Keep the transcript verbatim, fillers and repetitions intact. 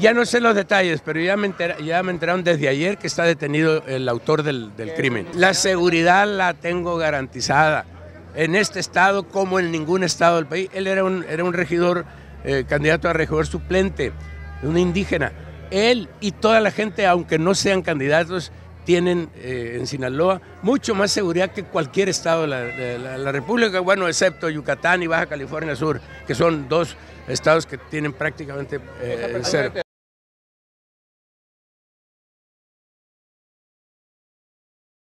Ya no sé los detalles, pero ya me, entera, ya me enteraron desde ayer que está detenido el autor del, del crimen. La seguridad la tengo garantizada en este estado como en ningún estado del país. Él era un, era un regidor, eh, candidato a regidor suplente, un indígena. Él y toda la gente, aunque no sean candidatos, tienen eh, en Sinaloa mucho más seguridad que cualquier estado de la, de, la, de la República, bueno, excepto Yucatán y Baja California Sur, que son dos estados que tienen prácticamente eh, cero.